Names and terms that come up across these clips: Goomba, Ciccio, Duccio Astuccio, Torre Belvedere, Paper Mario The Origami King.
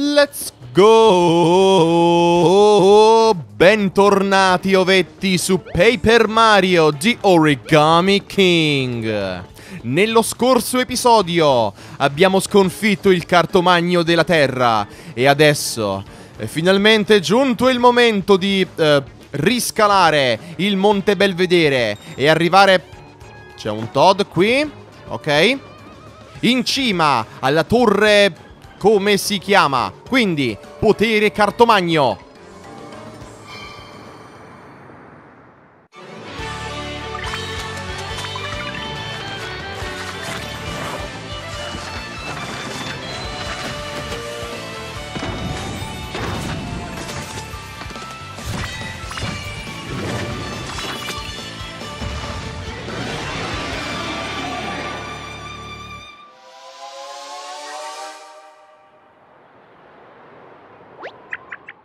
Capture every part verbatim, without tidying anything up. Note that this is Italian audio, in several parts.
Let's go! Bentornati ovetti su Paper Mario The Origami King. Nello scorso episodio abbiamo sconfitto il cartomagno della terra e adesso è finalmente giunto il momento di eh, riscalare il Monte Belvedere e arrivare... C'è un Toad qui, ok? In cima alla torre... Come si chiama? Quindi, potere cartomagno.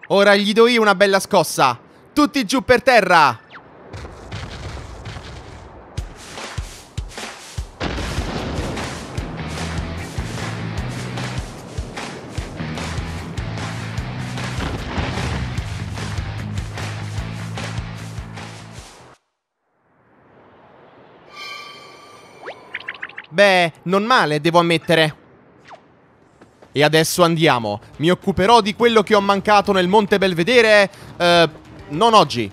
Ora gli do io una bella scossa. Tutti giù per terra. Beh, non male, devo ammettere. E adesso andiamo, mi occuperò di quello che ho mancato nel Monte Belvedere, eh, non oggi.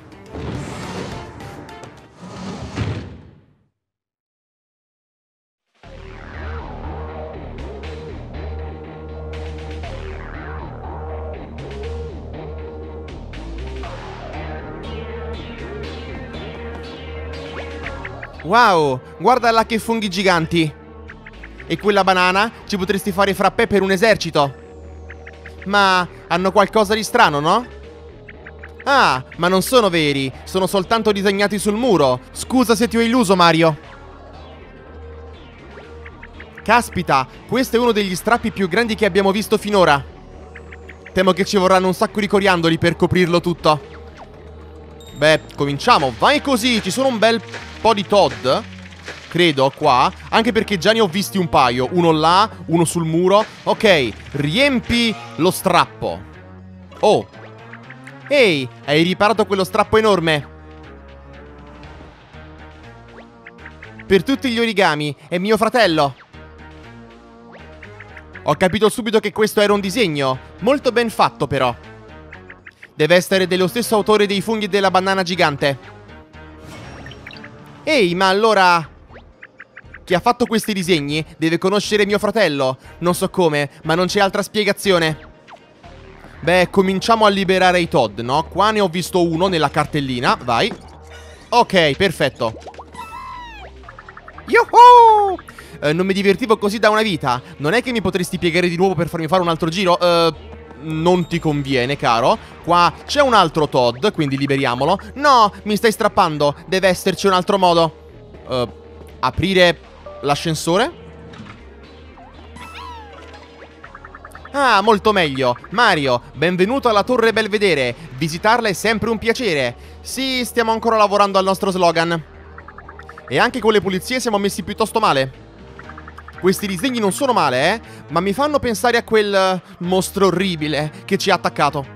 Wow, guarda là che funghi giganti! E quella banana ci potresti fare frappè per un esercito. Ma hanno qualcosa di strano, no? Ah, ma non sono veri. Sono soltanto disegnati sul muro. Scusa se ti ho illuso, Mario. Caspita, questo è uno degli strappi più grandi che abbiamo visto finora. Temo che ci vorranno un sacco di coriandoli per coprirlo tutto. Beh, cominciamo. Vai così, ci sono un bel po' di Toad. Credo qua, anche perché già ne ho visti un paio. Uno là, uno sul muro. Ok, riempi lo strappo. Oh. Ehi, hai riparato quello strappo enorme. Per tutti gli origami, è mio fratello. Ho capito subito che questo era un disegno. Molto ben fatto però. Deve essere dello stesso autore dei funghi e della banana gigante. Ehi, ma allora... Chi ha fatto questi disegni deve conoscere mio fratello. Non so come, ma non c'è altra spiegazione. Beh, cominciamo a liberare i Toad, no? Qua ne ho visto uno nella cartellina, vai. Ok, perfetto. Yuhuu! Eh, non mi divertivo così da una vita. Non è che mi potresti piegare di nuovo per farmi fare un altro giro? Eh, non ti conviene, caro. Qua c'è un altro Toad, quindi liberiamolo. No, mi stai strappando. Deve esserci un altro modo. Eh, aprire... L'ascensore? Ah, molto meglio. Mario, benvenuto alla Torre Belvedere. Visitarla è sempre un piacere. Sì, stiamo ancora lavorando al nostro slogan. E anche con le pulizie siamo messi piuttosto male. Questi disegni non sono male, eh? Ma mi fanno pensare a quel mostro orribile che ci ha attaccato.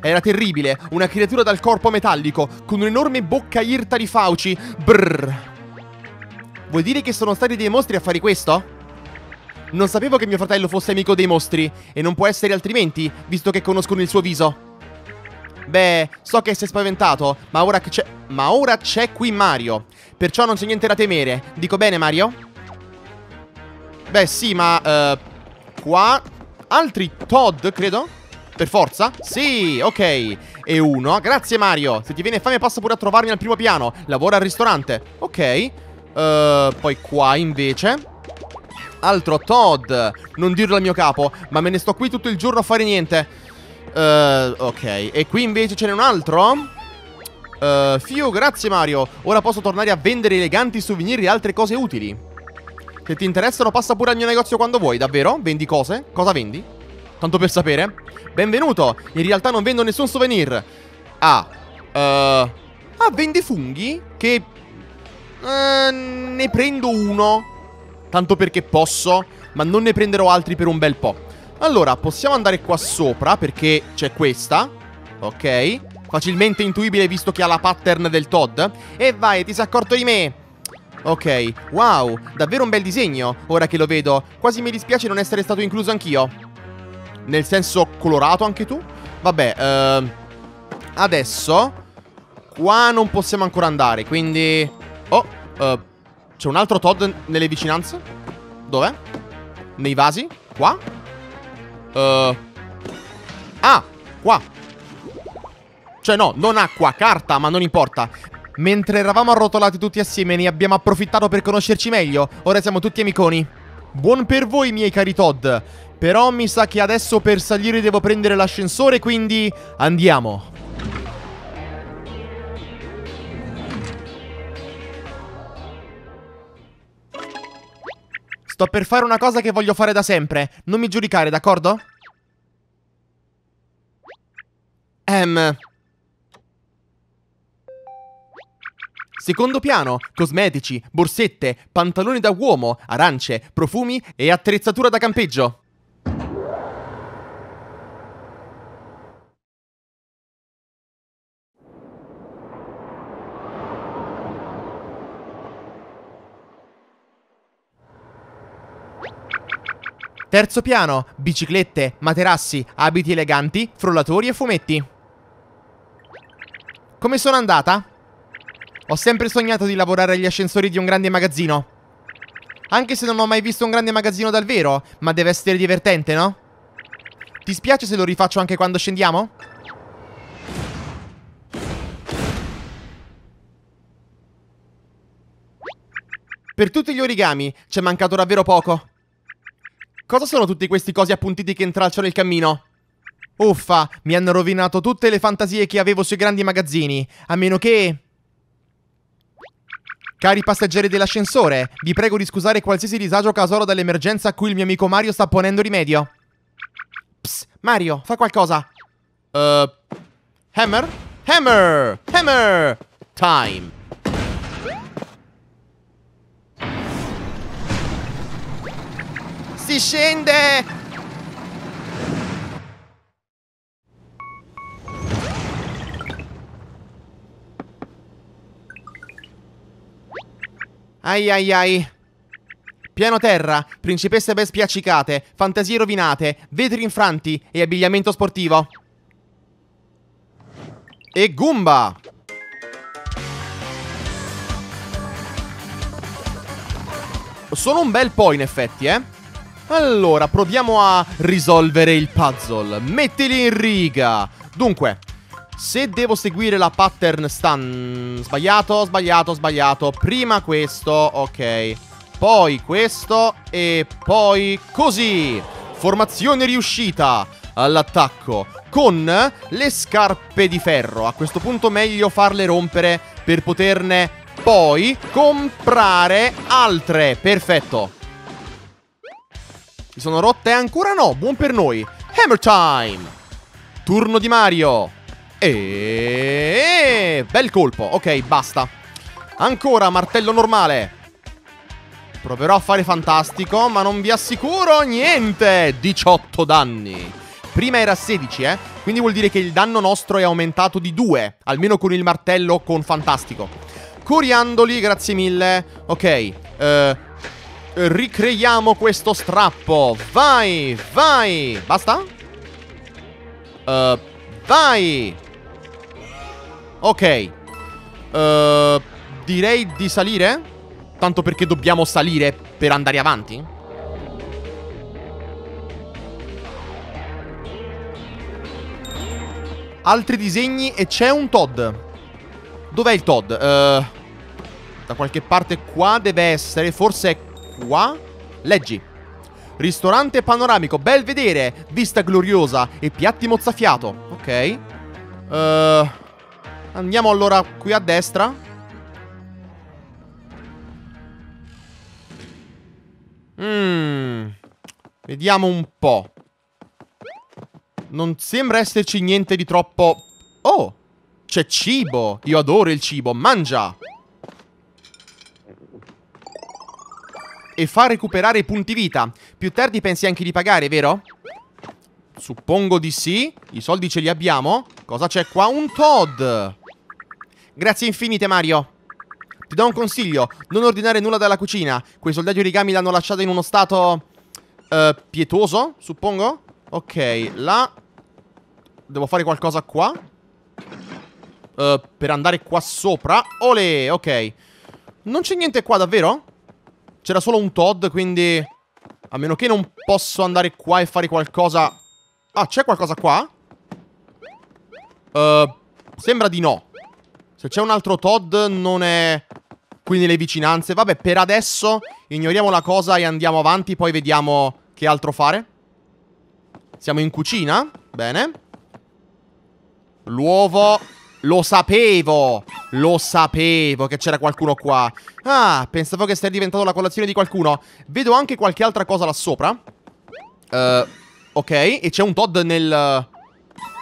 Era terribile, una creatura dal corpo metallico, con un'enorme bocca irta di fauci. Brrr. Vuol dire che sono stati dei mostri a fare questo? Non sapevo che mio fratello fosse amico dei mostri, e non può essere altrimenti, visto che conoscono il suo viso. Beh, so che sei spaventato, ma ora c'è... Ma ora c'è qui Mario. Perciò non c'è niente da temere. Dico bene, Mario? Beh, sì, ma... Uh, qua... Altri Toad, credo? Per forza? Sì, ok. E uno. Grazie, Mario. Se ti viene fame passa pure a trovarmi al primo piano. Lavora al ristorante. Ok... Uh, poi qua invece altro Toad. Non dirlo al mio capo, ma me ne sto qui tutto il giorno a fare niente. uh, Ok, e qui invece ce n'è un altro. uh, Fiu, grazie Mario. Ora posso tornare a vendere eleganti souvenir e altre cose utili. Se ti interessano passa pure al mio negozio quando vuoi. Davvero? Vendi cose? Cosa vendi? Tanto per sapere. Benvenuto. In realtà non vendo nessun souvenir. Ah uh, Ah, vendi funghi? Che... Uh, ne prendo uno. Tanto perché posso. Ma non ne prenderò altri per un bel po'. Allora, possiamo andare qua sopra perché c'è questa. Ok. Facilmente intuibile visto che ha la pattern del Todd. E vai, ti sei accorto di me. Ok. Wow, davvero un bel disegno. Ora che lo vedo, quasi mi dispiace non essere stato incluso anch'io. Nel senso, colorato anche tu? Vabbè, eh, adesso qua non possiamo ancora andare, quindi... Oh, eh, c'è un altro Todd nelle vicinanze? Dov'è? Nei vasi? Qua? Eh, ah, qua. Cioè no, non acqua, carta, ma non importa. Mentre eravamo arrotolati tutti assieme ne abbiamo approfittato per conoscerci meglio. Ora siamo tutti amiconi. Buon per voi, miei cari Todd. Però mi sa che adesso per salire devo prendere l'ascensore, quindi andiamo. Sto per fare una cosa che voglio fare da sempre. Non mi giudicare, d'accordo? Ehm... Secondo piano, cosmetici, borsette, pantaloni da uomo, arance, profumi e attrezzatura da campeggio. Terzo piano, biciclette, materassi, abiti eleganti, frullatori e fumetti. Come sono andata? Ho sempre sognato di lavorare agli ascensori di un grande magazzino. Anche se non ho mai visto un grande magazzino dal vero, ma deve essere divertente, no? Ti spiace se lo rifaccio anche quando scendiamo? Per tutti gli origami, ci è mancato davvero poco. Cosa sono tutti questi cosi appuntiti che intralciano il cammino? Uffa, mi hanno rovinato tutte le fantasie che avevo sui grandi magazzini, a meno che... Cari passeggeri dell'ascensore, vi prego di scusare qualsiasi disagio causato dall'emergenza a cui il mio amico Mario sta ponendo rimedio. Psst, Mario, fa qualcosa. Uh, hammer? Hammer! Hammer! Time! Si scende! Ai ai ai. Piano terra, principesse ben spiaccicate, fantasie rovinate, vetri infranti e abbigliamento sportivo. E Goomba! Sono un bel po' in effetti, eh. Allora, proviamo a risolvere il puzzle. Mettili in riga. Dunque, se devo seguire la pattern stan... Sbagliato, sbagliato, sbagliato. Prima questo, ok. Poi questo e poi così. Formazione riuscita all'attacco con le scarpe di ferro. A questo punto meglio farle rompere per poterne poi comprare altre. Perfetto. Si sono rotte ancora? No, buon per noi. Hammer time. Turno di Mario. E bel colpo, ok, basta. Ancora martello normale. Proverò a fare fantastico, ma non vi assicuro niente. diciotto danni. Prima era sedici, eh. Quindi vuol dire che il danno nostro è aumentato di due, almeno con il martello con fantastico. Coriandoli, grazie mille. Ok, eh, ricreiamo questo strappo. Vai, vai. Basta? Eh, vai. Ok, uh, direi di salire. Tanto perché dobbiamo salire per andare avanti. Altri disegni e c'è un Todd. Dov'è il Todd? Uh, da qualche parte qua deve essere. Forse è qua. Leggi. Ristorante panoramico, bel vedere, vista gloriosa e piatti mozzafiato. Ok. Uh... Andiamo allora qui a destra. Mm. Vediamo un po'. Non sembra esserci niente di troppo. Oh, c'è cibo. Io adoro il cibo. Mangia. E fa recuperare i punti vita. Più tardi pensi anche di pagare, vero? Suppongo di sì. I soldi ce li abbiamo. Cosa c'è qua? Un Toad. Grazie infinite, Mario. Ti do un consiglio: non ordinare nulla dalla cucina. Quei soldati origami l'hanno lasciata in uno stato eh, pietoso, suppongo. Ok, là devo fare qualcosa qua eh, per andare qua sopra. Olè, ok. Non c'è niente qua, davvero? C'era solo un Toad, quindi... a meno che non posso andare qua e fare qualcosa... Ah, c'è qualcosa qua? Uh, sembra di no. Se c'è un altro Toad non è qui nelle vicinanze. Vabbè, per adesso ignoriamo la cosa e andiamo avanti. Poi vediamo che altro fare. Siamo in cucina. Bene. L'uovo... Lo sapevo! Lo sapevo che c'era qualcuno qua. Ah, pensavo che stai diventando la colazione di qualcuno. Vedo anche qualche altra cosa là sopra. uh, Ok, e c'è un Toad nel...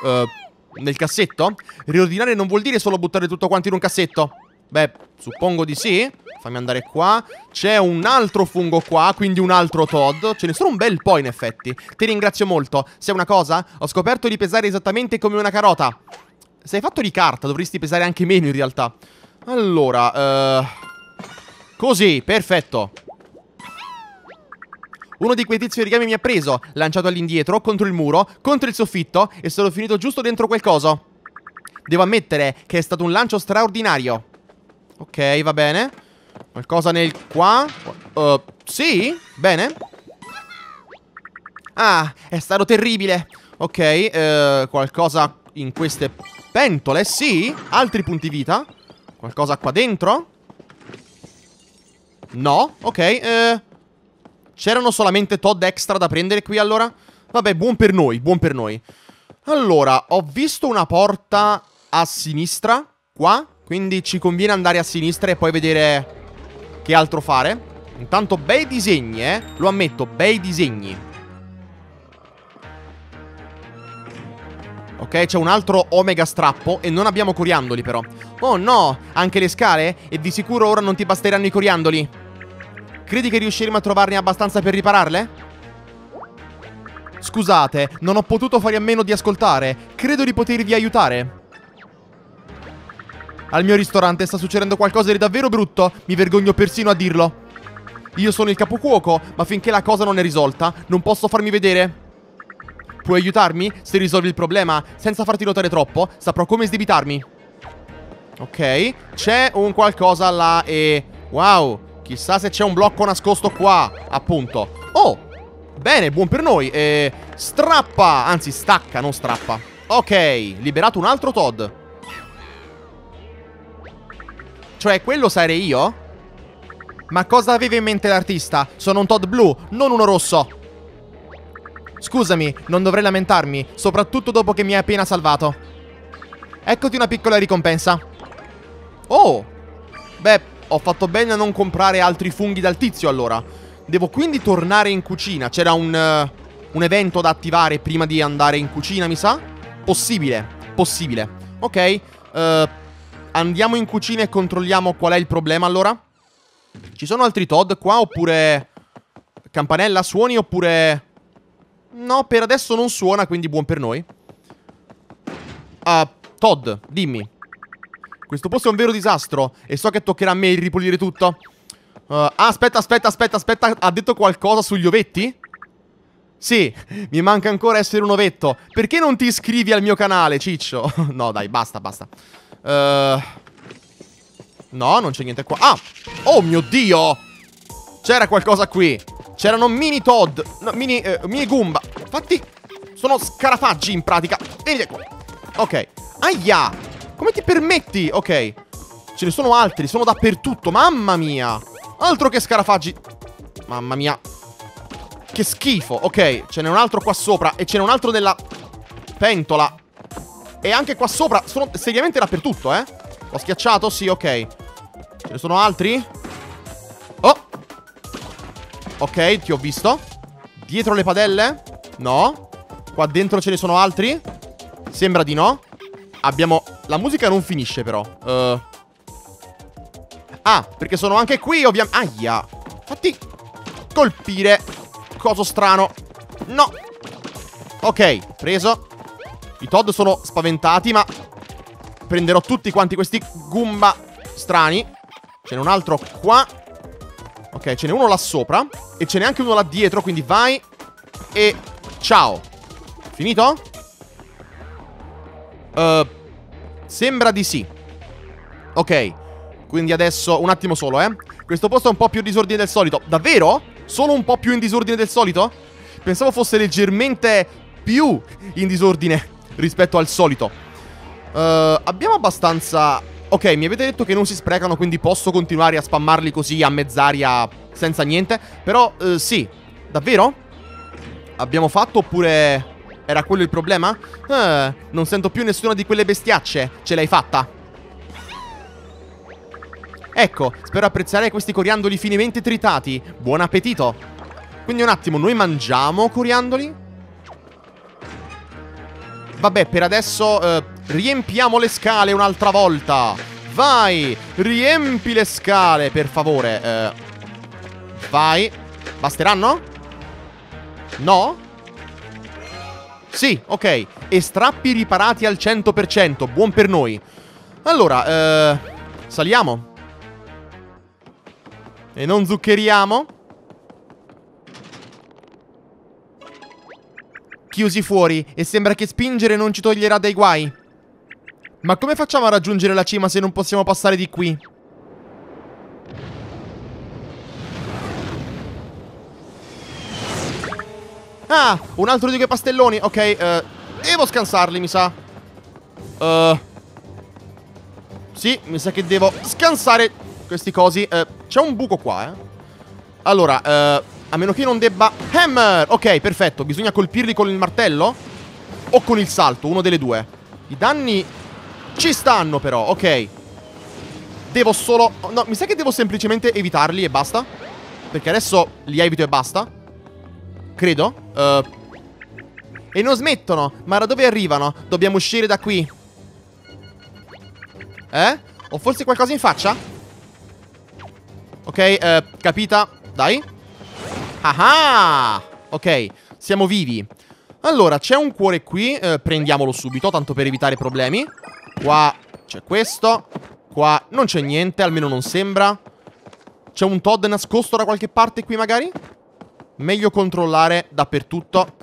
Uh, nel cassetto? Riordinare non vuol dire solo buttare tutto quanto in un cassetto. Beh, suppongo di sì. Fammi andare qua. C'è un altro fungo qua, quindi un altro Toad. Ce ne sono un bel po' in effetti. Ti ringrazio molto. Sai una cosa? Ho scoperto di pesare esattamente come una carota. Se hai fatto di carta dovresti pesare anche meno in realtà. Allora uh, così, perfetto. Uno di quei tizi origami mi ha preso, lanciato all'indietro, contro il muro, contro il soffitto, e sono finito giusto dentro quel coso. Devo ammettere che è stato un lancio straordinario. Ok, va bene. Qualcosa nel qua. uh, Sì, bene. Ah, è stato terribile. Ok, uh, qualcosa in queste pentole, sì. Altri punti vita. Qualcosa qua dentro? No, ok. eh, C'erano solamente Toad extra da prendere qui allora. Vabbè, buon per noi, buon per noi. Allora, ho visto una porta a sinistra qua, quindi ci conviene andare a sinistra e poi vedere che altro fare. Intanto bei disegni, eh. Lo ammetto, bei disegni. Ok, c'è un altro omega strappo e non abbiamo coriandoli però. Oh no, anche le scale? E di sicuro ora non ti basteranno i coriandoli. Credi che riusciremo a trovarne abbastanza per ripararle? Scusate, non ho potuto fare a meno di ascoltare. Credo di potervi aiutare. Al mio ristorante sta succedendo qualcosa di davvero brutto. Mi vergogno persino a dirlo. Io sono il capocuoco, ma finché la cosa non è risolta, non posso farmi vedere. Puoi aiutarmi? Se risolvi il problema senza farti notare troppo, saprò come sdebitarmi. Ok, c'è un qualcosa là e... wow, chissà se c'è un blocco nascosto qua, appunto. Oh, bene, buon per noi. E... strappa, anzi stacca, non strappa. Ok, liberato un altro Toad. Cioè, quello sarei io? Ma cosa aveva in mente l'artista? Sono un Toad blu, non uno rosso. Scusami, non dovrei lamentarmi, soprattutto dopo che mi hai appena salvato. Eccoti una piccola ricompensa. Oh! Beh, ho fatto bene a non comprare altri funghi dal tizio allora. Devo quindi tornare in cucina. C'era un, uh, un evento da attivare prima di andare in cucina, mi sa? Possibile, possibile. Ok, uh, andiamo in cucina e controlliamo qual è il problema allora. Ci sono altri Toad qua oppure... campanella, suoni oppure... no, per adesso non suona, quindi buon per noi. Ah, Toad, dimmi. Questo posto è un vero disastro e so che toccherà a me ripulire tutto. Uh, aspetta, aspetta, aspetta, aspetta. Ha detto qualcosa sugli ovetti? Sì, mi manca ancora essere un ovetto. Perché non ti iscrivi al mio canale, Ciccio? No, dai, basta, basta. Uh, no, non c'è niente qua. Ah, oh mio Dio! C'era qualcosa qui. C'erano mini Toad, no, mini, eh, mini Goomba. Infatti sono scarafaggi in pratica. Venite qua. Ok. Aia, come ti permetti? Ok, ce ne sono altri, sono dappertutto, mamma mia. Altro che scarafaggi. Mamma mia, che schifo. Ok, ce n'è un altro qua sopra e ce n'è un altro nella pentola. E anche qua sopra, sono seriamente dappertutto, eh. L'ho schiacciato? Sì, ok. Ce ne sono altri? Ok, ti ho visto. Dietro le padelle? No. Qua dentro ce ne sono altri? Sembra di no. Abbiamo... la musica non finisce però. uh... Ah, perché sono anche qui ovviamente. Aia. Fatti colpire. Coso strano. No. Ok, preso. I Toad sono spaventati, ma prenderò tutti quanti questi Goomba strani. Ce n'è un altro qua. Ok, ce n'è uno là sopra. E ce n'è anche uno là dietro, quindi vai. E ciao. Finito? Uh, sembra di sì. Ok, quindi adesso un attimo solo, eh. Questo posto è un po' più in disordine del solito. Davvero? Solo un po' più in disordine del solito? Pensavo fosse leggermente più in disordine rispetto al solito. uh, Abbiamo abbastanza... Ok, mi avete detto che non si sprecano, quindi posso continuare a spammarli così a mezz'aria senza niente. Però, uh, sì. Davvero? Abbiamo fatto oppure... era quello il problema? Uh, non sento più nessuna di quelle bestiacce. Ce l'hai fatta. Ecco, spero apprezzare questi coriandoli finemente tritati. Buon appetito. Quindi un attimo, noi mangiamo coriandoli? Vabbè, per adesso eh, riempiamo le scale un'altra volta. Vai, riempi le scale, per favore. eh, Vai. Basteranno? No? Sì, ok. E strappi riparati al cento per cento. Buon per noi. Allora, eh, saliamo. E non zuccheriamo. Chiusi fuori. E sembra che spingere non ci toglierà dai guai. Ma come facciamo a raggiungere la cima se non possiamo passare di qui? Ah, un altro di quei pastelloni. Ok, eh, devo scansarli, mi sa. uh, Sì, mi sa che devo scansare questi cosi. eh, C'è un buco qua, eh. Allora, eh, a meno che io non debba... Hammer! Ok, perfetto. Bisogna colpirli con il martello o con il salto, uno delle due. I danni ci stanno però, ok. Devo solo... no, mi sa che devo semplicemente evitarli e basta. Perché adesso li evito e basta. Credo. eh. E non smettono. Ma da dove arrivano? Dobbiamo uscire da qui. Eh? Ho forse qualcosa in faccia? Ok, eh, capita. Dai. Ah, ok, siamo vivi. Allora, c'è un cuore qui. eh, Prendiamolo subito, tanto per evitare problemi. Qua c'è questo. Qua non c'è niente, almeno non sembra. C'è un Toad nascosto da qualche parte qui magari? Meglio controllare dappertutto.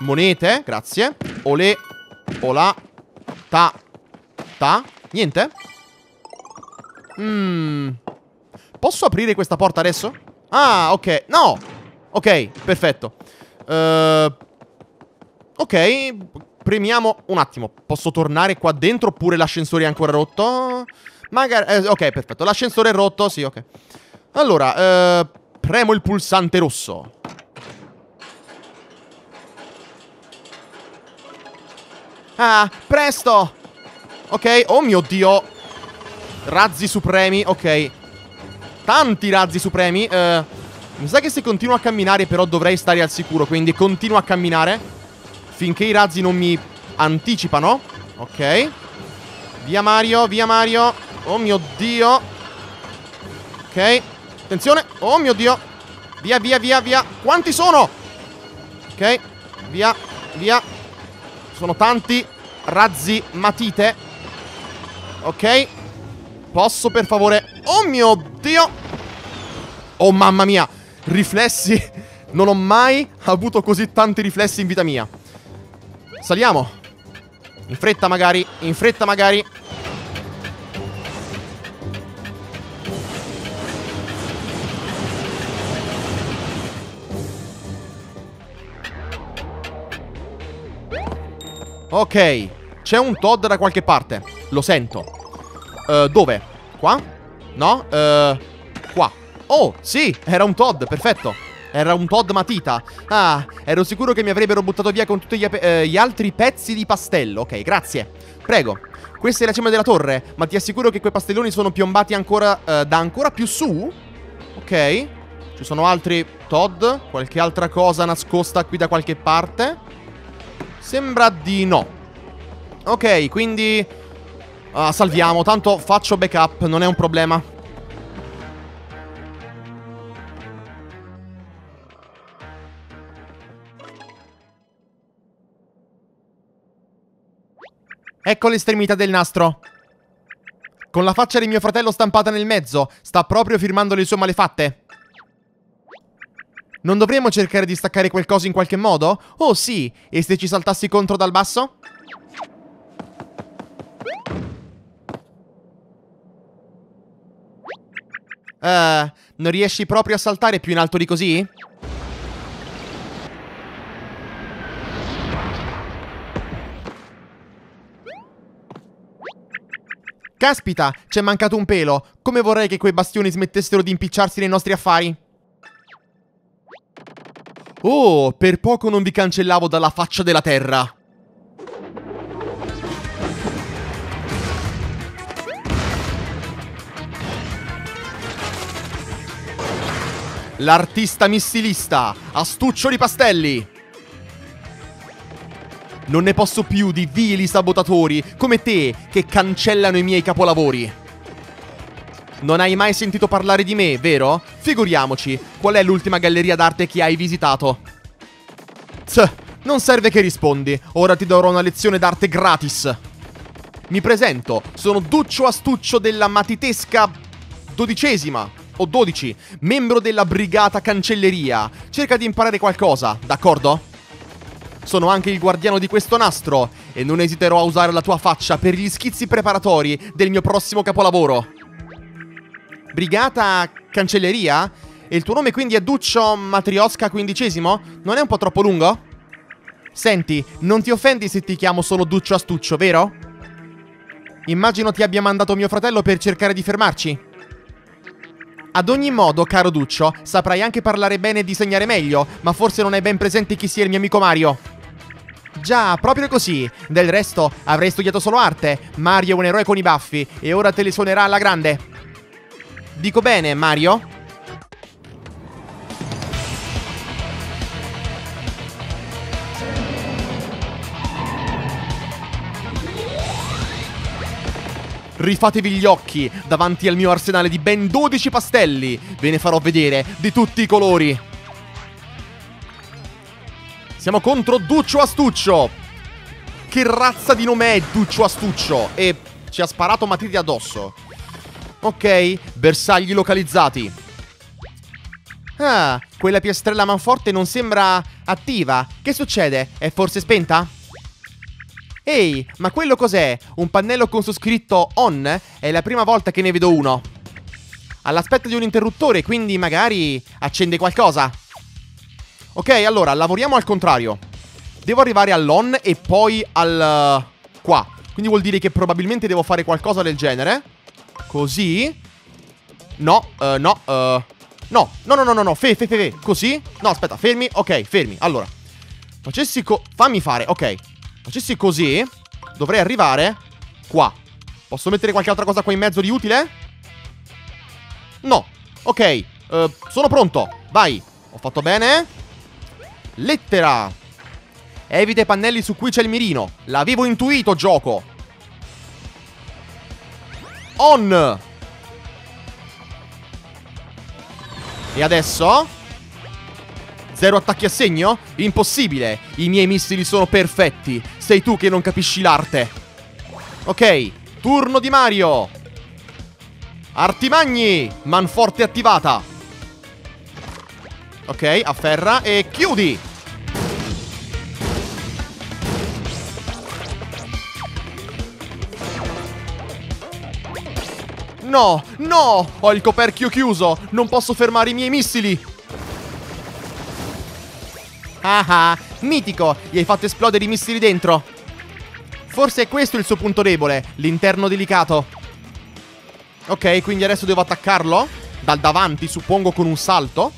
Monete, grazie. Olè, olà. Ta, ta. Niente. Mmm... Posso aprire questa porta adesso? Ah, ok. No! Ok, perfetto. uh, Ok, premiamo un attimo. Posso tornare qua dentro oppure l'ascensore è ancora rotto? Magari... eh, ok, perfetto. L'ascensore è rotto, sì, ok. Allora, uh, premo il pulsante rosso. Ah, presto! Ok, oh mio Dio. Razzi supremi, ok. Tanti razzi supremi. eh, Mi sa che se continuo a camminare però dovrei stare al sicuro. Quindi continuo a camminare finché i razzi non mi anticipano. Ok. Via Mario, via Mario. Oh mio Dio. Ok. Attenzione. Oh mio Dio. Via, via, via, via. Quanti sono? Ok. Via, via. Sono tanti razzi matite. Ok. Posso per favore... oh mio Dio. Oh mamma mia. Riflessi. Non ho mai avuto così tanti riflessi in vita mia. Saliamo. In fretta magari. In fretta magari. Ok. C'è un Toad da qualche parte. Lo sento. uh, Dove? Qua? No? Uh, qua. Oh, sì, era un Toad, perfetto. Era un Toad matita. Ah, ero sicuro che mi avrebbero buttato via con tutti gli, eh, gli altri pezzi di pastello. Ok, grazie. Prego. Questa è la cima della torre, ma ti assicuro che quei pastelloni sono piombati ancora eh, da ancora più su. Ok. Ci sono altri Toad. Qualche altra cosa nascosta qui da qualche parte? Sembra di no. Ok, quindi... ah, salviamo, tanto faccio backup, non è un problema. Ecco l'estremità del nastro. Con la faccia di mio fratello stampata nel mezzo. Sta proprio firmando le sue malefatte. Non dovremmo cercare di staccare qualcosa in qualche modo? Oh sì, e se ci saltassi contro dal basso? Uh, non riesci proprio a saltare più in alto di così? Caspita, c'è mancato un pelo. Come vorrei che quei bastioni smettessero di impicciarsi nei nostri affari. Oh, per poco non vi cancellavo dalla faccia della terra. L'artista missilista, Astuccio di Pastelli. Non ne posso più di vili sabotatori come te che cancellano i miei capolavori. Non hai mai sentito parlare di me, vero? Figuriamoci, qual è l'ultima galleria d'arte che hai visitato? Tss, non serve che rispondi, ora ti darò una lezione d'arte gratis. Mi presento, sono Duccio Astuccio della matitesca dodicesima. O dodici, membro della brigata cancelleria. Cerca di imparare qualcosa, d'accordo? Sono anche il guardiano di questo nastro e non esiterò a usare la tua faccia per gli schizzi preparatori del mio prossimo capolavoro. Brigata cancelleria? E il tuo nome quindi è Duccio Matriosca quindicesimo? Non è un po' troppo lungo? Senti, non ti offendi se ti chiamo solo Duccio Astuccio, vero? Immagino ti abbia mandato mio fratello per cercare di fermarci. Ad ogni modo, caro Duccio, saprai anche parlare bene e disegnare meglio, ma forse non hai ben presente chi sia il mio amico Mario. Già, proprio così. Del resto, avrei studiato solo arte. Mario è un eroe con i baffi e ora te le suonerà alla grande. Dico bene, Mario? Rifatevi gli occhi davanti al mio arsenale di ben dodici pastelli. Ve ne farò vedere di tutti i colori. Siamo contro Duccio Astuccio. Che razza di nome è Duccio Astuccio? E ci ha sparato matite addosso. Ok, bersagli localizzati. Ah, quella piastrella manforte non sembra attiva. Che succede? È forse spenta? Ehi, ma quello cos'è? Un pannello con su scritto on? È la prima volta che ne vedo uno. All'aspetto di un interruttore, quindi magari accende qualcosa. Ok, allora, lavoriamo al contrario. Devo arrivare all'on e poi al... Uh, qua. Quindi vuol dire che probabilmente devo fare qualcosa del genere. Così. No, uh, no, uh, no, no, no, no, no, no, fe, fe, fe, fe. Così. No, aspetta, fermi, ok, fermi. Allora, facessi co... fammi fare, ok. Facessi così, dovrei arrivare qua. Posso mettere qualche altra cosa qua in mezzo di utile? No, ok, uh, sono pronto, vai. Ho fatto bene. Lettera. Evita i pannelli su cui c'è il mirino. L'avevo intuito, gioco. On. E adesso? Zero attacchi a segno? Impossibile! I miei missili sono perfetti! Sei tu che non capisci l'arte! Ok, turno di Mario! Artimagni! Manforte attivata! Ok, afferra e chiudi! No! No! Ho il coperchio chiuso! Non posso fermare i miei missili! Ah ah, mitico, gli hai fatto esplodere i missili dentro. Forse è questo il suo punto debole, l'interno delicato. Ok, quindi adesso devo attaccarlo dal davanti, suppongo con un salto.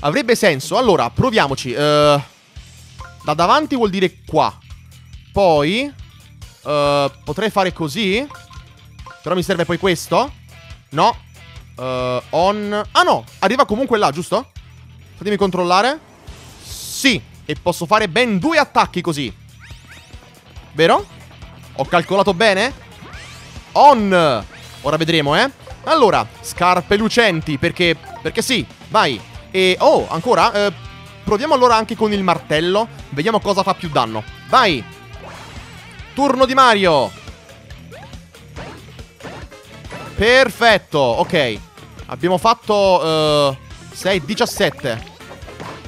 Avrebbe senso, allora, proviamoci. uh, Da davanti vuol dire qua. Poi uh, potrei fare così. Però mi serve poi questo. No. uh, On. Ah no, arriva comunque là, giusto? Fatemi controllare. Sì, e posso fare ben due attacchi così. Vero? Ho calcolato bene? On! Ora vedremo, eh? Allora, scarpe lucenti, perché... Perché sì, vai. E... Oh, ancora? Eh, proviamo allora anche con il martello. Vediamo cosa fa più danno. Vai! Turno di Mario! Perfetto, ok. Abbiamo fatto uh, sei, diciassette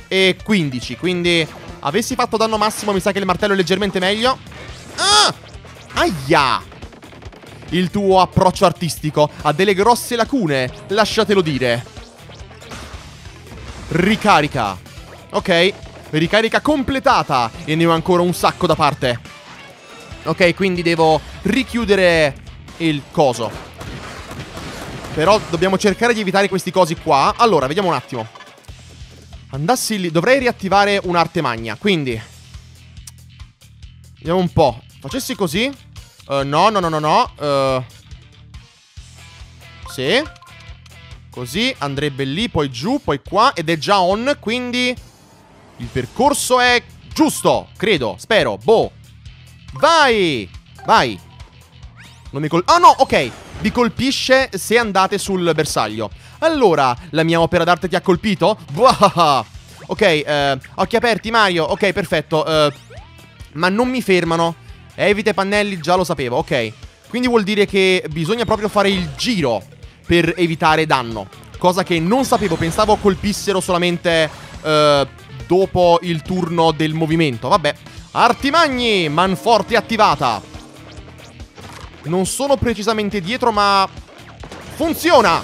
e quindici. Quindi avessi fatto danno massimo, mi sa che il martello è leggermente meglio. Ah! Aia! Il tuo approccio artistico ha delle grosse lacune, lasciatelo dire. Ricarica. Ok, ricarica completata. E ne ho ancora un sacco da parte. Ok, quindi devo richiudere il coso. Però dobbiamo cercare di evitare questi cosi qua. Allora, vediamo un attimo. Andassi lì, dovrei riattivare un'arte magna. Quindi vediamo un po'. Facessi così. Uh, no, no, no, no, no. Uh, sì. Così andrebbe lì, poi giù, poi qua. Ed è già on, quindi il percorso è giusto. Credo, spero, boh. Vai, vai. Non mi colpisce. Oh no, ok. Vi colpisce se andate sul bersaglio. Allora, la mia opera d'arte ti ha colpito? Buah. Ok, uh, occhi aperti Mario. Ok, perfetto. uh, Ma non mi fermano. Evita i pannelli, già lo sapevo, ok. Quindi vuol dire che bisogna proprio fare il giro per evitare danno. Cosa che non sapevo, pensavo colpissero solamente eh, dopo il turno del movimento. Vabbè. Artimagni, manforte attivata. Non sono precisamente dietro, ma funziona.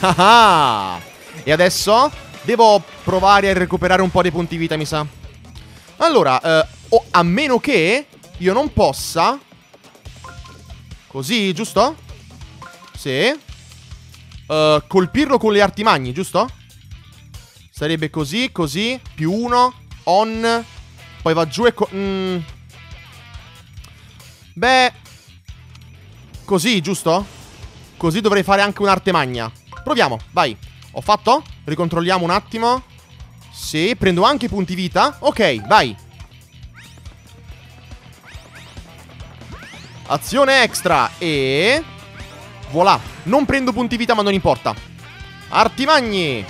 Ah, e adesso devo provare a recuperare un po' dei punti vita, mi sa. Allora, eh, oh, a meno che io non possa. Così, giusto? Sì. uh, Colpirlo con le artimagni, giusto? Sarebbe così, così. Più uno, on. Poi va giù e co mm. Beh, così, giusto? Così dovrei fare anche un'arte magna. Proviamo, vai. Ho fatto? Ricontrolliamo un attimo. Sì, prendo anche i punti vita. Ok, vai. Azione extra e... voilà. Non prendo punti vita, ma non importa. Artimagni.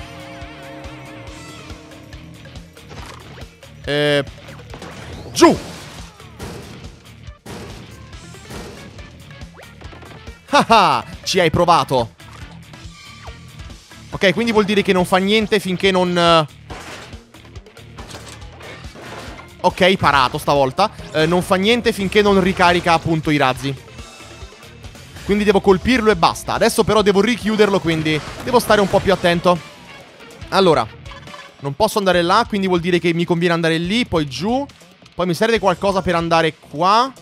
E... giù. Haha, ci hai provato. Ok, quindi vuol dire che non fa niente finché non... ok, parato stavolta. eh, Non fa niente finché non ricarica appunto i razzi. Quindi devo colpirlo e basta. Adesso però devo richiuderlo, quindi devo stare un po' più attento. Allora, non posso andare là, quindi vuol dire che mi conviene andare lì, poi giù. Poi mi serve qualcosa per andare qua.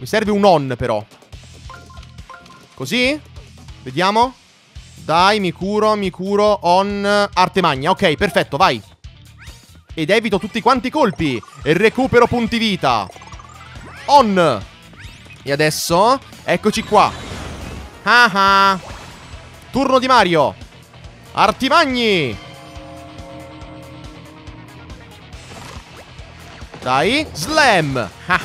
Mi serve un on però. Così? Vediamo. Dai, mi curo, mi curo, on, arte magna, ok, perfetto, vai. Ed evito tutti quanti i colpi e recupero punti vita. On. E adesso, eccoci qua. Ah ah. Turno di Mario. Artimagni. Dai, slam. Ah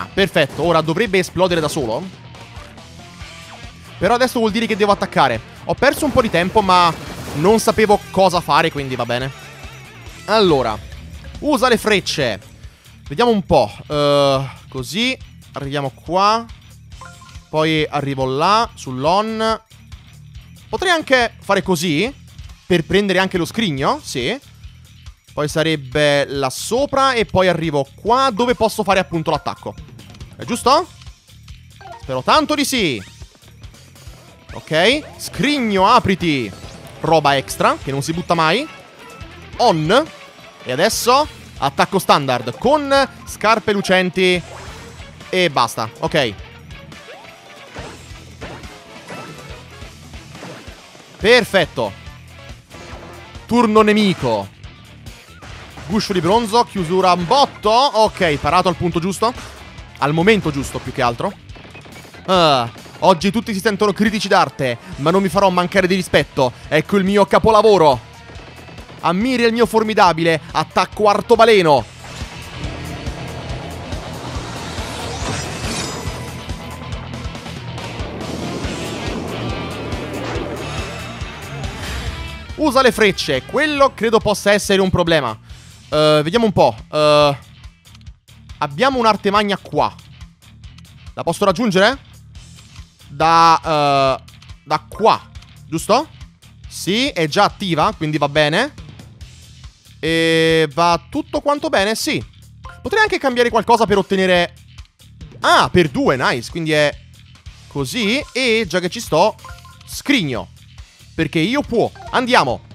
ah. Perfetto, ora dovrebbe esplodere da solo. Però adesso vuol dire che devo attaccare. Ho perso un po' di tempo, ma non sapevo cosa fare, quindi va bene. Allora, usa le frecce. Vediamo un po'. uh, Così, arriviamo qua. Poi arrivo là, sull'on. Potrei anche fare così per prendere anche lo scrigno, sì. Poi sarebbe là sopra e poi arrivo qua, dove posso fare appunto l'attacco. È giusto? Spero tanto di sì. Ok, scrigno, apriti. Roba extra, che non si butta mai. On. E adesso attacco standard con scarpe lucenti e basta, ok. Perfetto. Turno nemico. Guscio di bronzo, chiusura a botto. Ok, parato al punto giusto. Al momento giusto, più che altro. Ah uh. Oggi tutti si sentono critici d'arte, ma non mi farò mancare di rispetto. Ecco il mio capolavoro. Ammiri il mio formidabile attacco arcobaleno. Usa le frecce. Quello credo possa essere un problema. uh, Uh, vediamo un po'. Uh, abbiamo un'arte magna qua. La posso raggiungere? Da... Uh, da qua, giusto? Sì, è già attiva, quindi va bene. E va tutto quanto bene, sì. Potrei anche cambiare qualcosa per ottenere... Ah, per due, nice. Quindi è così. E già che ci sto, scrigno. Perché io può. Andiamo.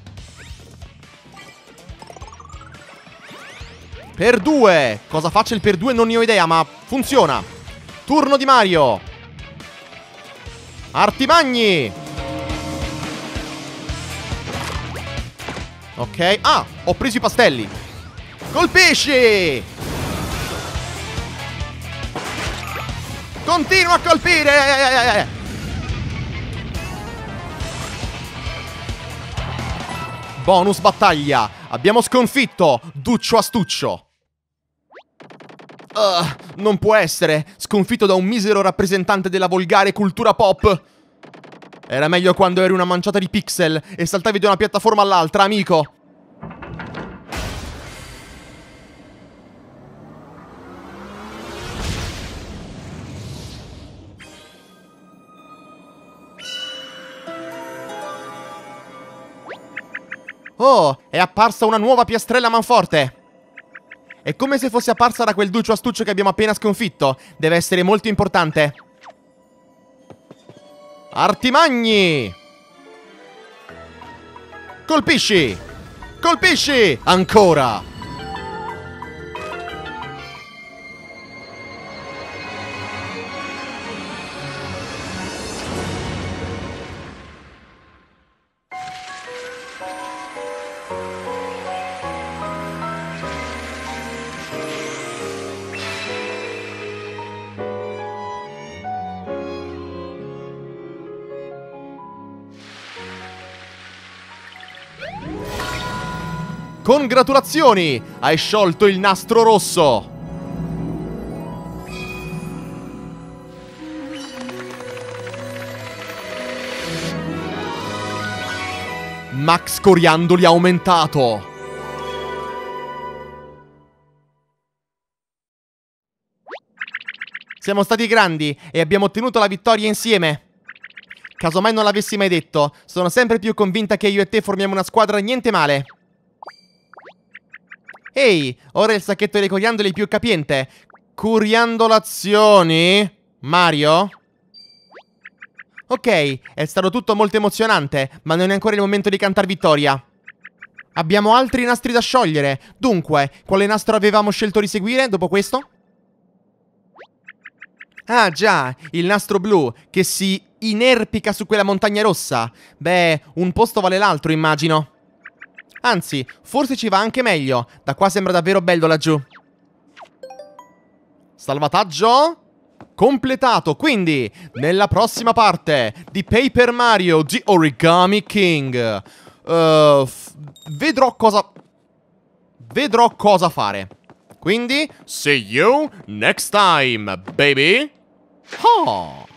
Per due. Cosa faccia il per due? Non ne ho idea, ma funziona. Turno di Mario. Artimagni. Ok. Ah, ho preso i pastelli. Colpisci. Continua a colpire! Bonus battaglia! Abbiamo sconfitto Duccio Astuccio! Uh, non può essere! Sconfitto da un misero rappresentante della volgare cultura pop! Era meglio quando eri una manciata di pixel e saltavi da una piattaforma all'altra, amico! Oh, è apparsa una nuova piastrella manforte. È come se fosse apparsa da quel Duccio Astuccio che abbiamo appena sconfitto. Deve essere molto importante. Artimagni! Colpisci! Colpisci! Ancora! Congratulazioni! Hai sciolto il nastro rosso! Max Coriandoli aumentato! Siamo stati grandi e abbiamo ottenuto la vittoria insieme! Casomai non l'avessi mai detto, sono sempre più convinta che io e te formiamo una squadra niente male! Ehi, ora il sacchetto dei coriandoli più capiente. Coriandolazioni? Mario? Ok, è stato tutto molto emozionante, ma non è ancora il momento di cantare vittoria. Abbiamo altri nastri da sciogliere. Dunque, quale nastro avevamo scelto di seguire dopo questo? Ah già, il nastro blu, che si inerpica su quella montagna rossa. Beh, un posto vale l'altro, immagino. Anzi, forse ci va anche meglio. Da qua sembra davvero bello laggiù. Salvataggio completato. Quindi, nella prossima parte di Paper Mario The Origami King uh, Vedrò cosa Vedrò cosa fare. Quindi, see you next time, baby. Oh.